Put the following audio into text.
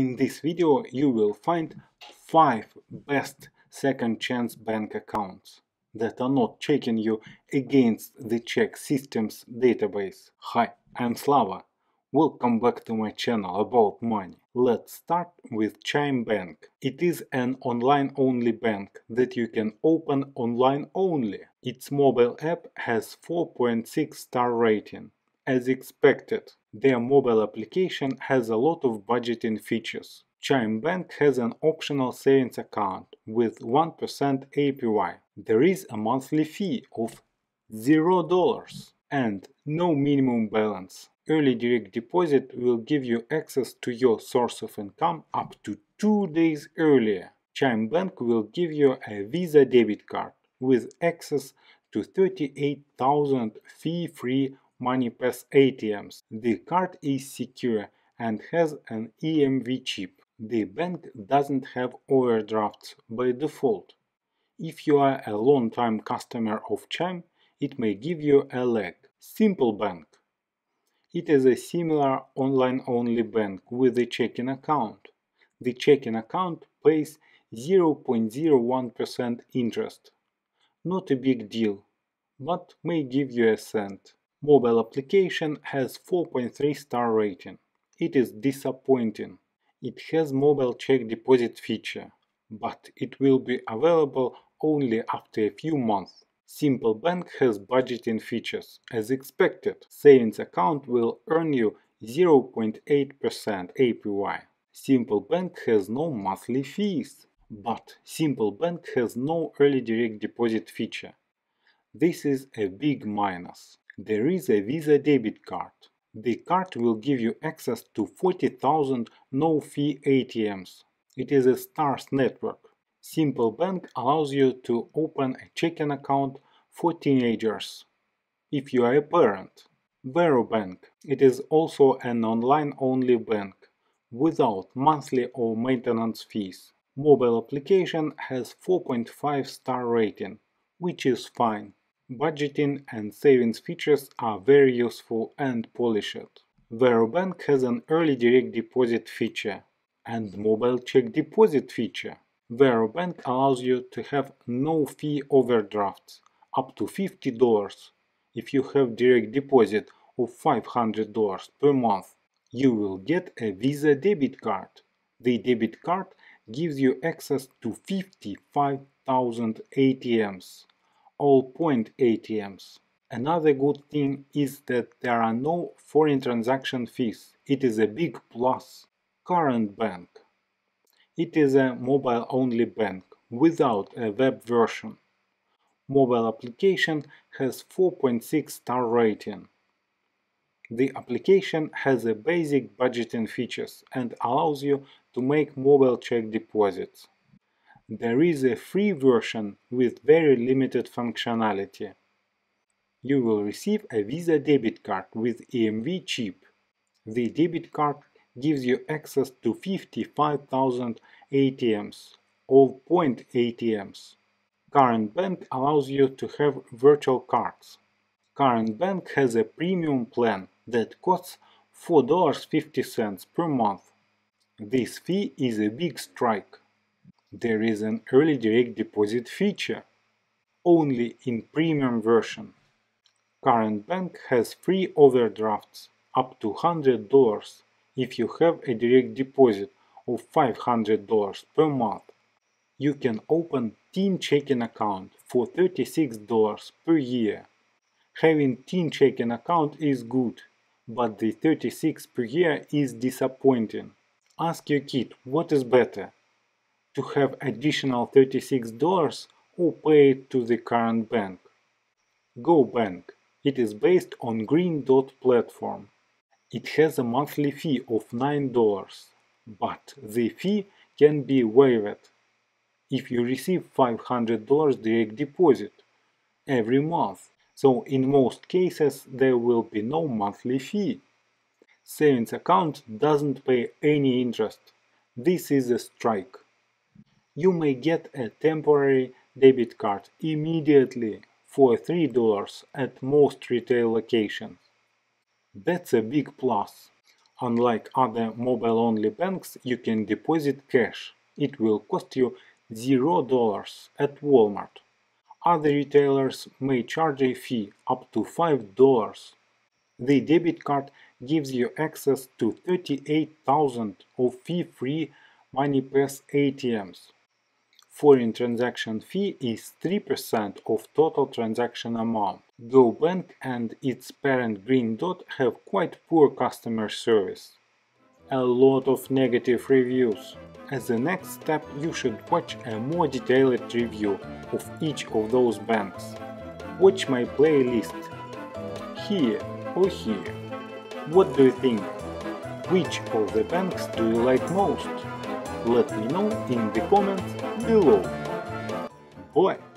In this video you will find 5 best second chance bank accounts that are not checking you against the ChexSystems database. Hi, I'm Slava. Welcome back to my channel about money. Let's start with Chime Bank. It is an online-only bank that you can open online only. Its mobile app has 4.6 star rating, as expected. Their mobile application has a lot of budgeting features. Chime Bank has an optional savings account with 1% APY. There is a monthly fee of $0 and no minimum balance. Early direct deposit will give you access to your source of income up to 2 days earlier. Chime Bank will give you a Visa debit card with access to 38,000 fee-free Money Pass ATMs. The card is secure and has an EMV chip. The bank doesn't have overdrafts by default. If you are a long-time customer of Chime, it may give you a leg. Simple Bank. It is a similar online-only bank with a checking account. The checking account pays 0.01% interest. Not a big deal, but may give you a cent. Mobile application has 4.3 star rating. It is disappointing. It has mobile check deposit feature, but it will be available only after a few months. Simple Bank has budgeting features, as expected. Savings account will earn you 0.8% APY. Simple Bank has no monthly fees, but Simple Bank has no early direct deposit feature. This is a big minus. There is a Visa debit card. The card will give you access to 40,000 no-fee ATMs. It is a STARs network. Simple Bank allows you to open a checking account for teenagers, if you are a parent. Varo Bank. It is also an online-only bank, without monthly or maintenance fees. Mobile application has 4.5 star rating, which is fine. Budgeting and savings features are very useful and polished. Varo Bank has an early direct deposit feature and mobile check deposit feature. Varo Bank allows you to have no-fee overdrafts up to $50. If you have direct deposit of $500 per month, you will get a Visa debit card. The debit card gives you access to 55,000 ATMs, Allpoint ATMs. Another good thing is that there are no foreign transaction fees. It is a big plus. Current Bank. It is a mobile-only bank without a web version. Mobile application has 4.6 star rating. The application has a basic budgeting features and allows you to make mobile check deposits. There is a free version with very limited functionality. You will receive a Visa debit card with EMV chip. The debit card gives you access to 55,000 ATMs, Allpoint ATMs. Current Bank allows you to have virtual cards. Current Bank has a premium plan that costs $4.50 per month. This fee is a big strike. There is an early direct deposit feature, only in premium version. Current Bank has free overdrafts up to $100. If you have a direct deposit of $500 per month, you can open teen checking account for $36 per year. Having teen checking account is good, but the $36 per year is disappointing. Ask your kid what is better, to have additional $36 or pay it to the current bank. GoBank. It is based on Green Dot platform. It has a monthly fee of $9, but the fee can be waived if you receive $500 direct deposit every month, so in most cases there will be no monthly fee. Savings account doesn't pay any interest. This is a strike. You may get a temporary debit card immediately for $3 at most retail locations. That's a big plus. Unlike other mobile-only banks, you can deposit cash. It will cost you $0 at Walmart. Other retailers may charge a fee up to $5. The debit card gives you access to 38,000 of fee-free Money Pass ATMs. Foreign transaction fee is 3% of total transaction amount. GoBank and its parent Green Dot have quite poor customer service. A lot of negative reviews. As a next step, you should watch a more detailed review of each of those banks. Watch my playlist. Here or here. What do you think? Which of the banks do you like most? Let me know in the comments below. Bye!